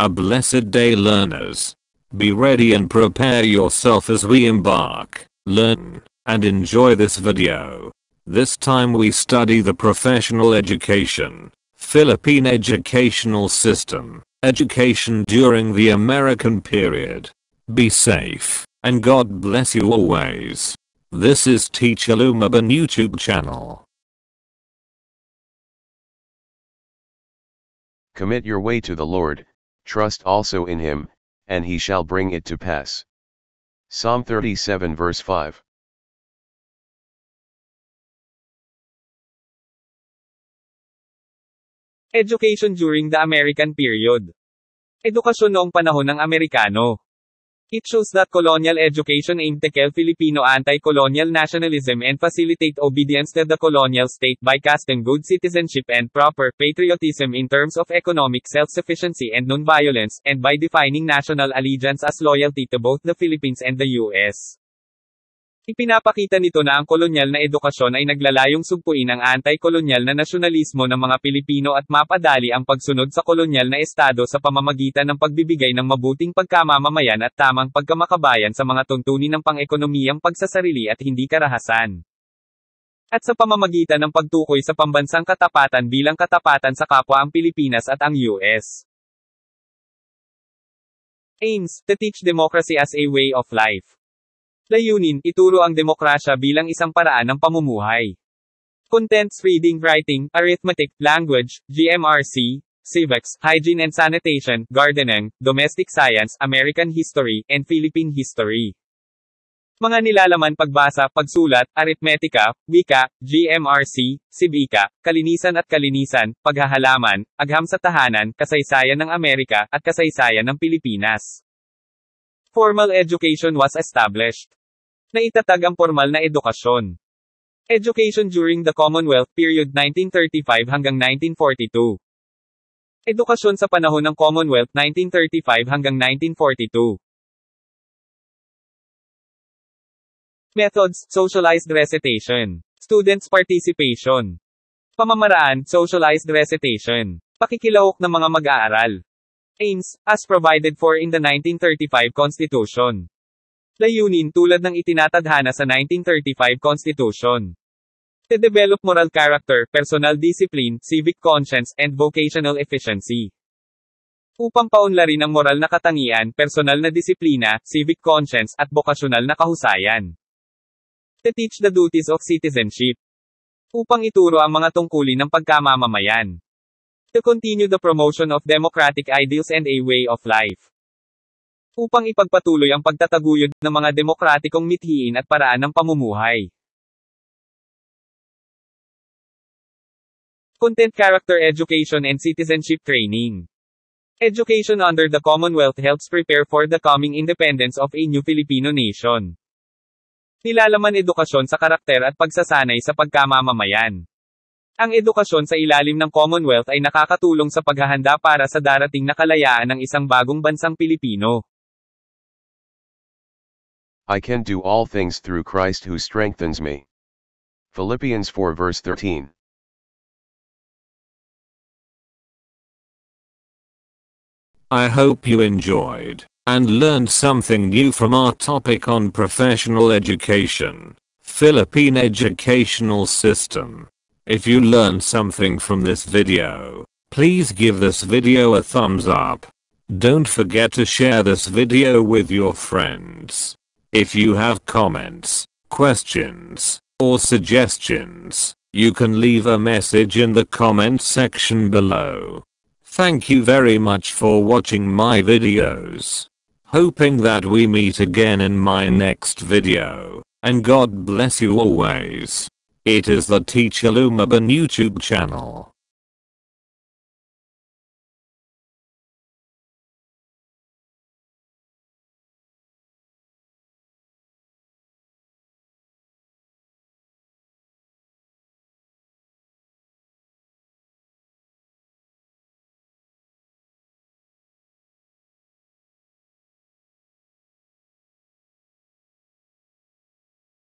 A blessed day, learners. Be ready and prepare yourself as we embark, learn, and enjoy this video. This time we study the professional education, Philippine educational system, education during the American period. Be safe, and God bless you always. This is Teacher Lumaban YouTube channel. Commit your way to the Lord, trust also in Him, and He shall bring it to pass. Psalm 37 verse 5. Education during the American period. Edukasyon noong panahon ng Amerikano. It shows that colonial education aimed to quell Filipino anti-colonial nationalism and facilitate obedience to the colonial state by casting good citizenship and proper patriotism in terms of economic self-sufficiency and non-violence, and by defining national allegiance as loyalty to both the Philippines and the U.S. Ipinapakita nito na ang kolonyal na edukasyon ay naglalayong sugpuin ang anti-kolonyal na nasyonalismo ng mga Pilipino at mapadali ang pagsunod sa kolonyal na estado sa pamamagitan ng pagbibigay ng mabuting pagkamamamayan at tamang pagkamakabayan sa mga tuntunin ng pang-ekonomiyang pagsasarili at hindi karahasan. At sa pamamagitan ng pagtukoy sa pambansang katapatan bilang katapatan sa kapwa ang Pilipinas at ang US. Aims: to teach democracy as a way of life. Layunin, ituro ang demokrasya bilang isang paraan ng pamumuhay. Contents: reading, writing, arithmetic, language, GMRC, civics, hygiene and sanitation, gardening, domestic science, American history, and Philippine history. Mga nilalaman: pagbasa, pagsulat, aritmetika, wika, GMRC, sibika, kalinisan at kalinisan, paghahalaman, agham sa tahanan, kasaysayan ng Amerika, at kasaysayan ng Pilipinas. Formal education was established. Naitatag ang formal na edukasyon. Education during the Commonwealth period 1935 hanggang 1942. Edukasyon sa panahon ng Commonwealth 1935 hanggang 1942. Methods: socialized recitation. Students' participation. Pamamaraan: socialized recitation. Pakikilahok ng mga mag-aaral. Aims: as provided for in the 1935 Constitution. Layunin: tulad ng itinatadhana sa 1935 Constitution. To develop moral character, personal discipline, civic conscience, and vocational efficiency. Upang paunlarin ang moral na katangian, personal na disiplina, civic conscience, at vocational na kahusayan. To teach the duties of citizenship. Upang ituro ang mga tungkulin ng pagkamamamayan. To continue the promotion of democratic ideals and a way of life. Upang ipagpatuloy ang pagtataguyod ng mga demokratikong mithiin at paraan ng pamumuhay. Content: character education and citizenship training. Education under the Commonwealth helps prepare for the coming independence of a new Filipino nation. Nilalaman: edukasyon sa karakter at pagsasanay sa pagkamamamayan. Ang edukasyon sa ilalim ng Commonwealth ay nakakatulong sa paghahanda para sa darating na kalayaan ng isang bagong bansang Pilipino. I can do all things through Christ who strengthens me. Philippians 4 verse 13. I hope you enjoyed, and learned something new from our topic on professional education, Philippine educational system. If you learned something from this video, please give this video a thumbs up. Don't forget to share this video with your friends. If you have comments, questions, or suggestions, you can leave a message in the comment section below. Thank you very much for watching my videos. Hoping that we meet again in my next video, and God bless you always. It is the Teacher Lumaban YouTube channel.